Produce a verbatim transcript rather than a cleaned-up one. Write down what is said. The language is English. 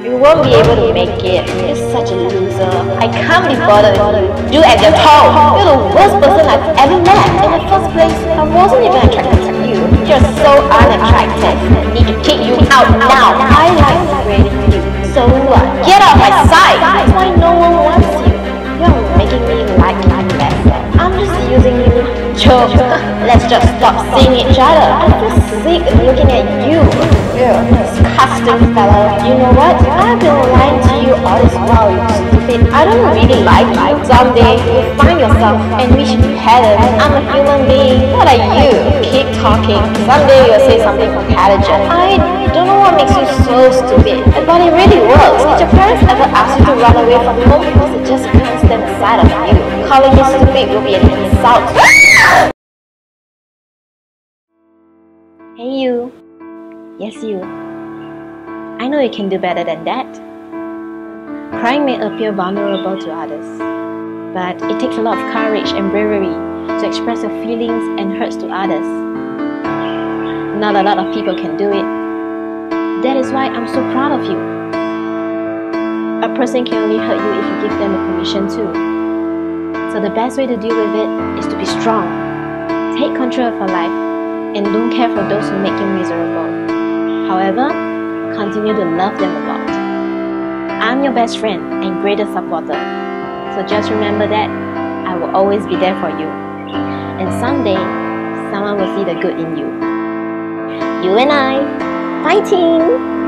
You won't be able to make it. You're such a loser. I can't be bothered with you and your toe. You're the worst person I've ever met. In the first place, I wasn't even attracted to you. You're so unattractive. I need to kick you out now. I like creating you. So what? Get out of my sight! That's why no one wants you. You're making me like like that. I'm just using you. Joke. Let's just stop seeing each other. I'm just sick of looking at you. You're disgusting fellow. You know what? I've been lying to you all this while, you stupid. I don't really like you. Someday you'll find yourself and wish you hadn't. I'm a human being. What are you? Keep talking. Someday you'll say something intelligent. I don't know what makes you so stupid. But it really works. Did your parents ever ask you to run away from home? Because it just can't stand the sight of you. Calling you stupid will be an insult. Hey you. Yes you. I know you can do better than that. Crying may appear vulnerable to others, but it takes a lot of courage and bravery to express your feelings and hurts to others. Not a lot of people can do it. That is why I'm so proud of you. A person can only hurt you if you give them the permission to. So the best way to deal with it is to be strong. Take control of your life and don't care for those who make you miserable. However, continue to love them a lot. I'm your best friend and greatest supporter. So just remember that I will always be there for you. And someday, someone will see the good in you. You and I, fighting!